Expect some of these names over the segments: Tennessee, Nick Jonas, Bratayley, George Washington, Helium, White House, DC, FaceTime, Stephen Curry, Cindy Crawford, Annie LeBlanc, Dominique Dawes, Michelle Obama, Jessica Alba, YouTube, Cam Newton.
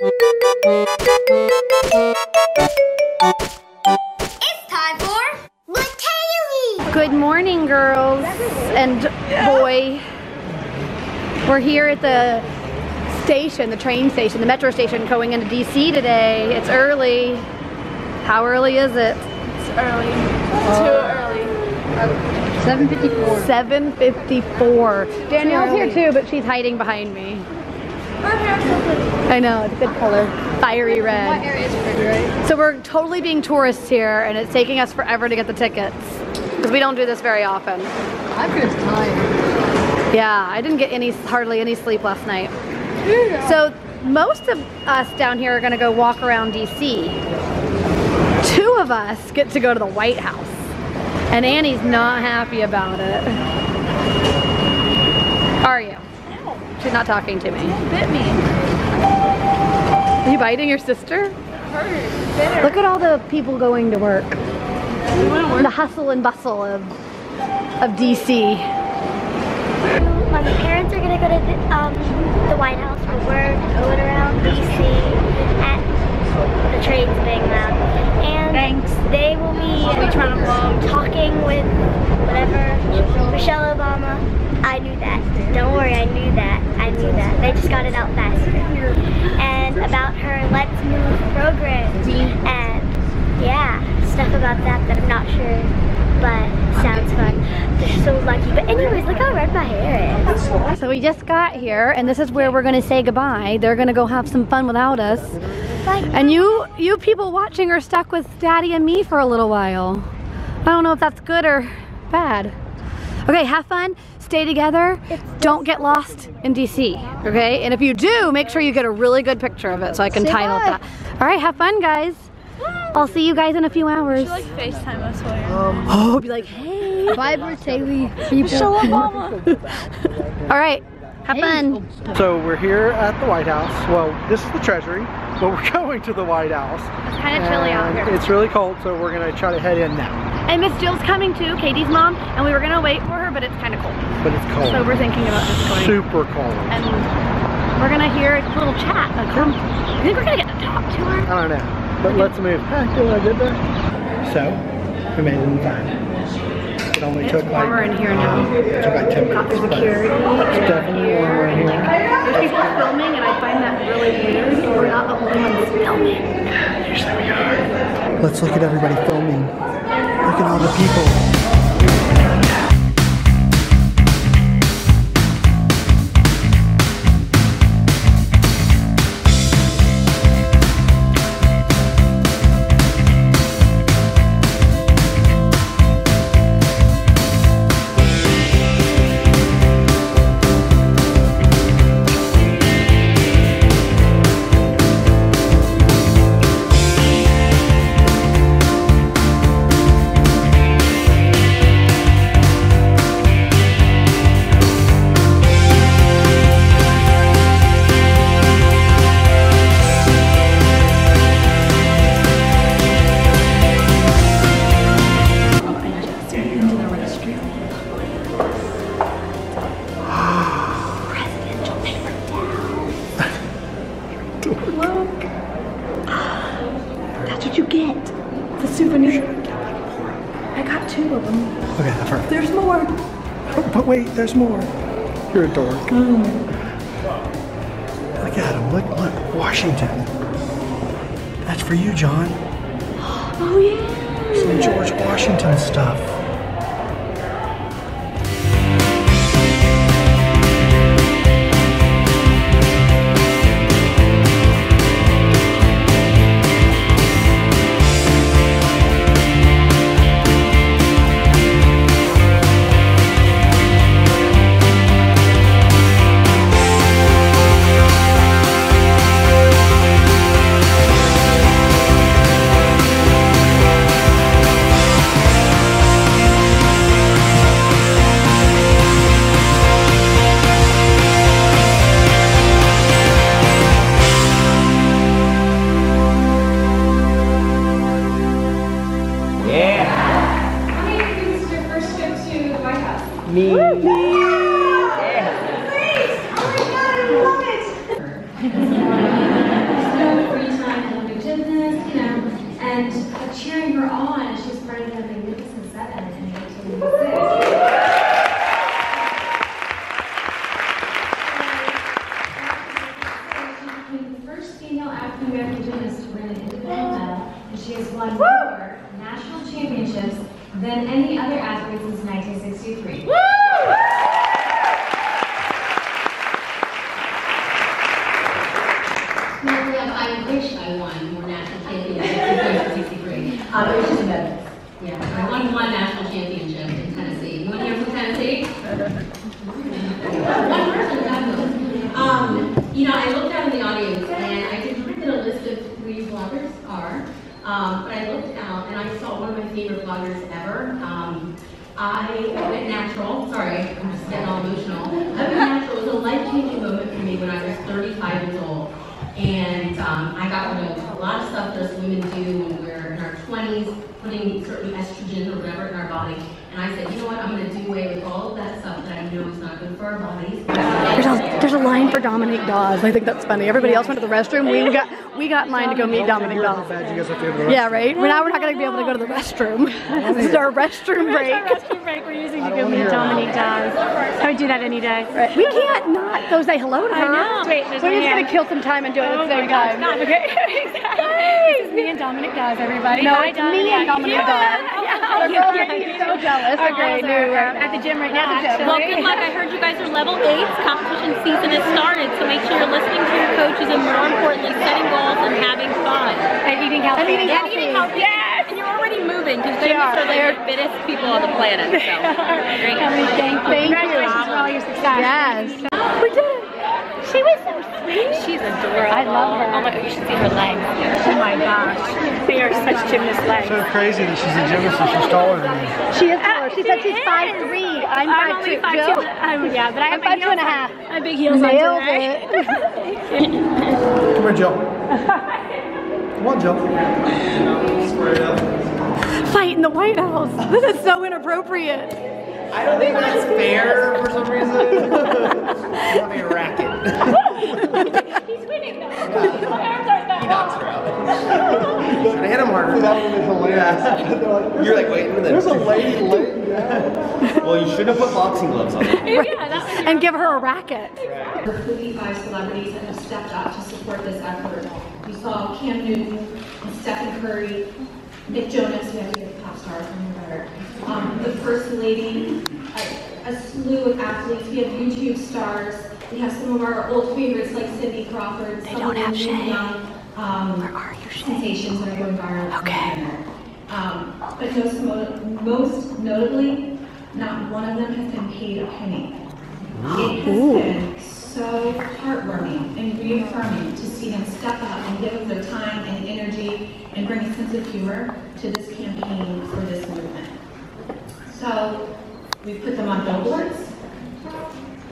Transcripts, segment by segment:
It's time for Bratayley! Good morning, girls and boy. We're here at the station, the train station, the metro station, going into DC today. It's early. How early is it? It's early. Too early. 7:54. Danielle's here too, but she's hiding behind me. Her hair's so pretty. I know, it's a good color. Fiery red. My hair is pretty, right? So we're totally being tourists here, and it's taking us forever to get the tickets. Because we don't do this very often. I'm just tired. Yeah, I didn't get hardly any sleep last night. Yeah. So most of us down here are gonna go walk around DC. Two of us get to go to the White House. And Annie's not happy about it. Are you? She's not talking to me. She bit me. Are you biting your sister? It hurts. Bitter. Look at all the people going to work. The hustle and bustle of DC. My parents are gonna go to the White House for work, going around DC at the trains being loud. And they will be talking with whatever, Michelle Obama. I knew that. Don't worry, I knew that. I knew that. They just got it out faster. And about her Let's Move program. And yeah, stuff about that I'm not sure, but sounds fun. They're so lucky. But anyways, look how red my hair is. So we just got here, and this is where we're gonna say goodbye. They're gonna go have some fun without us. And you people watching are stuck with Daddy and me for a little while. I don't know if that's good or bad. Okay, have fun. Stay together, don't get lost in DC, okay? And if you do, make sure you get a really good picture of it so I can title that. All right, have fun, guys. I'll see you guys in a few hours. She'll like FaceTime us later. Oh, be like, hey. Bye, Bratayley. Michelle Obama. All right, have fun. So we're here at the White House. Well, this is the Treasury, but we're going to the White House. It's kind of chilly out here. It's really cold, so we're gonna try to head in now. And Miss Jill's coming too, Katie's mom, and we were gonna wait for her, but it's kind of cold. But it's cold. So we're thinking about this going. Super cold. And we're gonna hear a little chat. Like, I think we're gonna get to talk to her. I don't know, but let's move. I feel what I did there. So, we made it in time. It only took like... It's warmer in here now. It took like 10 minutes. Security. It's definitely warmer in here. There's people filming, and I find that really weird. We're not the only ones filming. Yeah, usually we are. Let's look at everybody filming. Look at all the people. There's more. You're a dork. Look at him. Look. Washington. That's for you, John. Oh, yeah. Some George Washington stuff. first female African-American gymnast to win an independent medal, and she has won more national championships than any other athlete since 1963. Woo! I wish I won more national championships in 1963. I wish I did. Yeah, I won one national championship in Tennessee. You want to hear from Tennessee? One person got those. You know, I looked out in the audience and I could read that a list of who these bloggers are, but I looked out and I saw one of my favorite bloggers ever. I went natural. Sorry, I'm just getting all emotional. I went natural. It was a life-changing moment for me when I was 35 years old. And I got rid of a lot of stuff that us women do when we're in our 20s, putting certain estrogen or whatever in our body. And I said, you know what, I'm going to do away with all of that stuff that I know is not good for our bodies. There's a line for Dominique Dawes. I think that's funny. Everybody else went to the restroom. We got mine to go meet Dominique Dawes. Yeah, right? Now we're not going to be able to go to the restroom. This is our restroom break. This is our restroom break we're using to go meet Dominique Dawes. I would do that any day. Right. We can't not go say hello to her. I know. Wait, we're just going to kill some time and do it at the same time. Not okay. Exactly. This is me and Dominique Dawes, everybody. No, it's me and Dominique Dawes. I'm so jealous. Okay, at the gym right now. Well, good luck. I heard you guys are level 8s. Competition season has started, so make sure you're listening to your coaches and, more importantly, setting goals and having fun. And eating healthy. And eating healthy. Yes! And you're already moving, because gymnasts are like the fittest people on the planet. So, great. Congratulations for all your success. Yes. We did it. She was so sweet. She's adorable. I love her. Oh my God, you should see her legs. Oh my gosh. They are such gymnast legs. So crazy that she's a gymnast and she's taller than me. She is taller. She said she's 5'3". I'm 5'2". Yeah, but I have 5'2.5. My big heels on today. Come here, Jill. Come on, Jill. Square it up. Fight in the White House. This is so inappropriate. I don't think that's fair for some reason. It's probably a racket. He's winning though. He knocks her out. Should I hit him harder? That one is hilarious. You're like, wait a minute. There's a lady laying down. Well, you should have put boxing gloves on. Right. And give her a racket. Right. Over 55 celebrities that have stepped up to support this effort. We saw Cam Newton and Stephen Curry, Nick Jonas, who had to be the pop stars from America. The First Lady, a slew of athletes. We have YouTube stars. We have some of our old favorites like Cindy Crawford. They don't have shame. Where are your sensations that are going viral. Okay. But most notably, not one of them has been paid a penny. It has been so heartwarming and reaffirming to see them step up and give up their time and energy and bring a sense of humor to this campaign for this movement. So we've put them on billboards,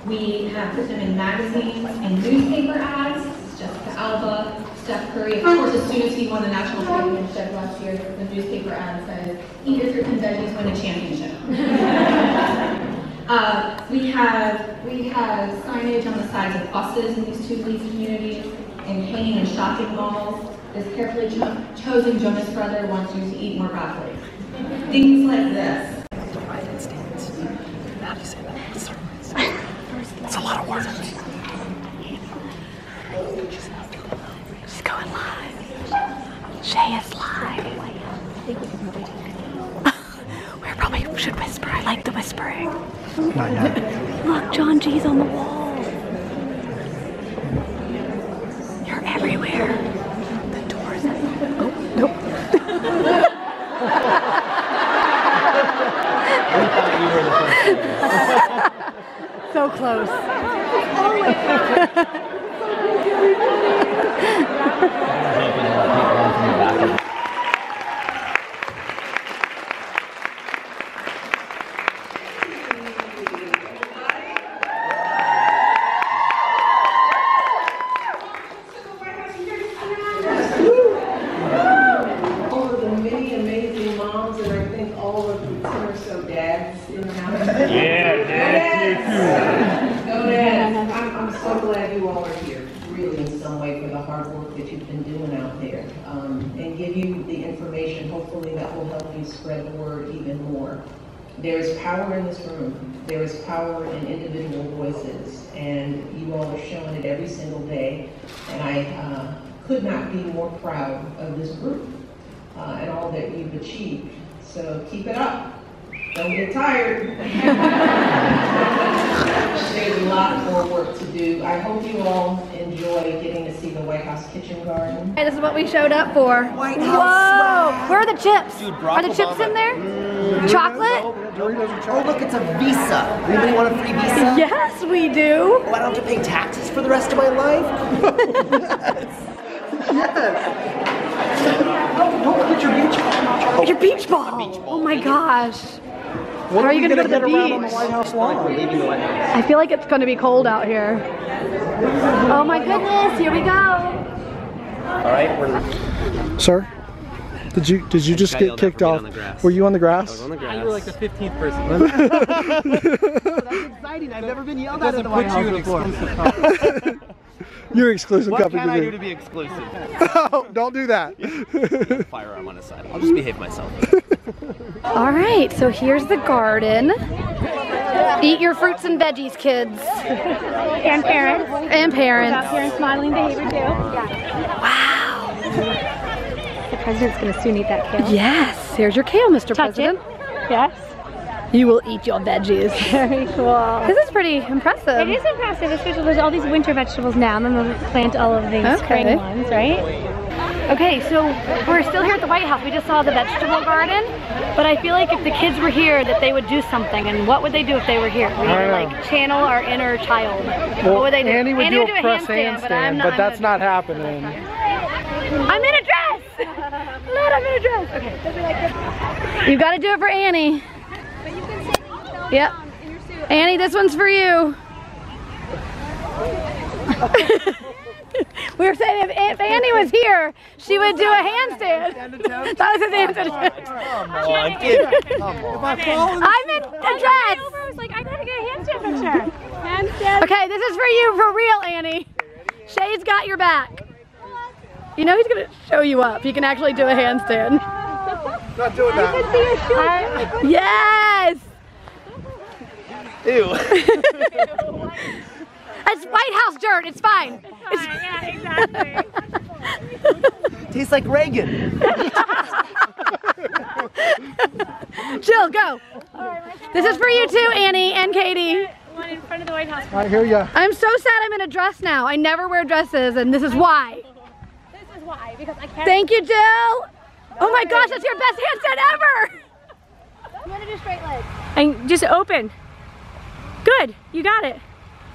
we have put them in magazines and newspaper ads. Jessica Alba, Steph Curry, of course, as soon as he won the national championship last year, the newspaper ad says, eat your fruit and veggies, win a championship. we have signage on the sides of buses in these two police communities, and hanging in shopping malls. This carefully chosen Jonas brother wants you to eat more broccoli. Things like this. How do you say that? Sorry. It's a lot of words. She's going live. Shay is live. We probably should whisper. I like the whispering. Not yet. Look, John G's on the wall. You're everywhere. The door's open. Oh, nope. So close. And give you the information, hopefully that will help you spread the word even more. There is power in this room. There is power in individual voices, and you all are showing it every single day. And I could not be more proud of this group and all that you've achieved. So keep it up. Don't get tired. There's a lot more work to do. I hope you all enjoy getting to see the White House kitchen garden. Hey, this is what we showed up for. White House. Whoa! Wow. Where are the chips? Dude, are the chips in there? Mm. Chocolate? Oh, look, it's a visa. Anybody want a free visa? Yes, we do. Oh, I don't have to pay taxes for the rest of my life? Yes. Yes. Oh, don't forget your beach ball. Oh, your beach ball. Beach ball. Oh, my gosh. When are you going to go to the beach? On the White House lawn? I feel like it's going to be cold out here. Oh my goodness, here we go. All right, we're... Sir, did you just get kicked off? Were you on the grass? I was on the grass. You were like the 15th person. That's exciting. I've never been yelled at in the White House before. You're exclusive company. What can I do to be exclusive? Oh, don't do that. Yeah, firearm on his side. I'll just behave myself. All right, so here's the garden. Eat your fruits and veggies, kids. And parents. And parents. Without parents modeling behavior too. Wow. The president's gonna soon eat that kale. Yes. Here's your kale, Mr. President. Yes. You will eat your veggies. Very cool. This is pretty impressive. It is impressive, especially there's all these winter vegetables now, and then they'll plant all of these spring ones, right? Okay, so we're still here at the White House. We just saw the vegetable garden, but I feel like if the kids were here, that they would do something. And what would they do if they were here? We would like channel our inner child. Well, what would they do? Annie would do a press handstand, but that's not happening. I'm in a dress. Not I'm in a dress. Okay. You've got to do it for Annie. Yep. Annie, this one's for you. We were saying if Annie was here, she would do a handstand. That was his answer. I'm in a dress. I was like, I gotta get a handstand picture. Handstand. Okay, this is for you for real, Annie. Shay's got your back. You know he's gonna show you up. You can actually do a handstand. Not doing that. I can see your shoes. Yes. Ew. It's White House dirt, it's fine. It's fine, yeah, exactly. Tastes like Reagan. Jill, go. Right, this is for you too, Annie and Katie. One in front of the White House. I hear ya. I'm so sad I'm in a dress now. I never wear dresses, and this is why. This is why, because I can't. Thank you, Jill. Oh my gosh, that's your best handstand ever. I'm gonna do straight legs. And just open. Good, you got it.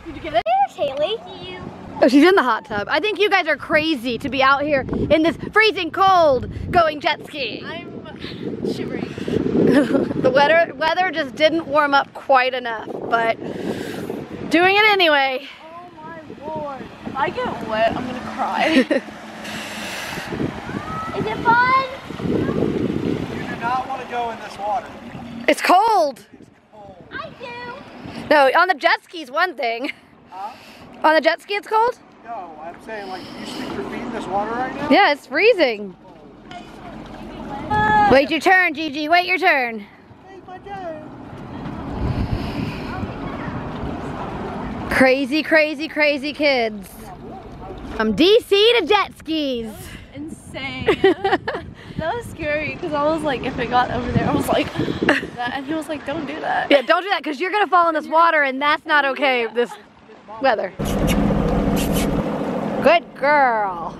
Did you get it? Bratayley. Oh, she's in the hot tub. I think you guys are crazy to be out here in this freezing cold going jet skiing. I'm shivering. The weather just didn't warm up quite enough, but doing it anyway. Oh my lord. If I get wet, I'm gonna cry. Is it fun? You do not want to go in this water. It's cold. No, on the jet ski's one thing. Huh? On the jet ski it's cold? No, I'm saying like you stick your feet in this water right now? Yeah, it's freezing. Oh. Wait your turn, Gigi, wait your turn. Wait my turn. Crazy, crazy, crazy kids. From DC to jet skis. That was insane. That was scary because I was like, if it got over there, I was like, that. And he was like, don't do that. Yeah, don't do that because you're going to fall in this water and that's not okay, this weather. Good girl.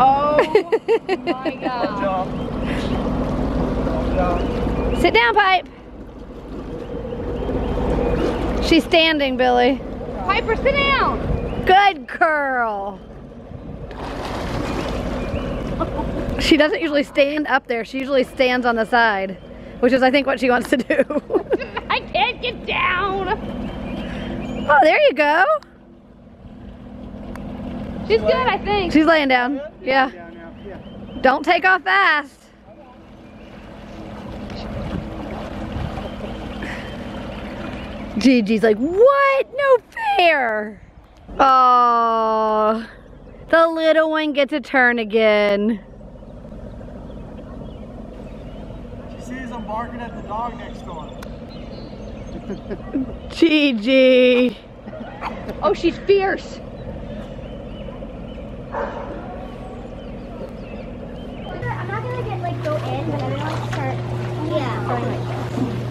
Oh my God. Sit down, Pipe. She's standing, Billy. Piper, sit down. Good girl. She doesn't usually stand up there. She usually stands on the side, which is, I think, what she wants to do. I can't get down. Oh, there you go. She's good, I think. She's laying down. Yeah. Don't take off fast. Gigi's like, what? No fair. Oh. The little one gets a turn again. She sees them barking at the dog next door. Gigi. Oh, she's fierce. I'm not gonna get like go in, but I'm gonna start. Yeah.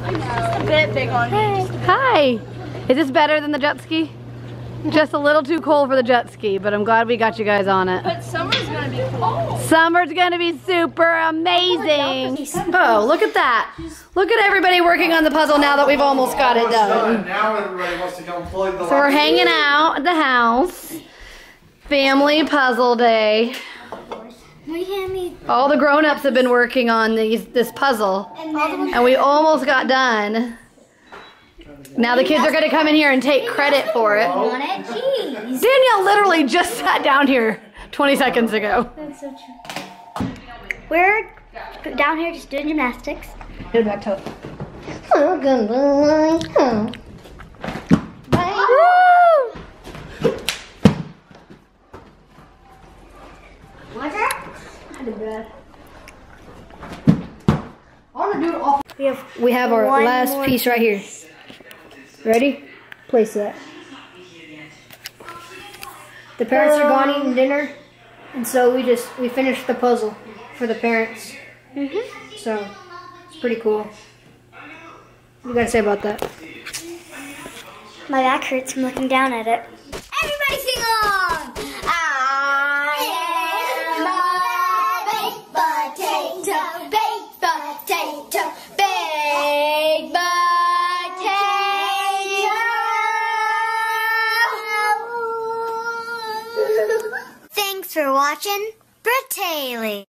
I'm just a bit big on you. Hi. Is this better than the jet ski? Just a little too cold for the jet ski, but I'm glad we got you guys on it. But summer's gonna be cold. Summer's gonna be super amazing. Oh, look at that. Look at everybody working on the puzzle now that we've almost got it done. Now everybody wants to come play the puzzle. So we're hanging out at the house. Family puzzle day. All the grown-ups have been working on this puzzle. And we almost got done. Now the kids are going to come in here and take credit for it. Danielle literally just sat down here 20 seconds ago. That's so true. We're down here just doing gymnastics. Go back to it. We have our last piece right here. Ready? Place that. The parents are gone eating dinner, and so we finished the puzzle for the parents. Mm-hmm. So it's pretty cool. What do you guys say about that? My back hurts from looking down at it. Everybody sing along! Thanks for watching Bratayley.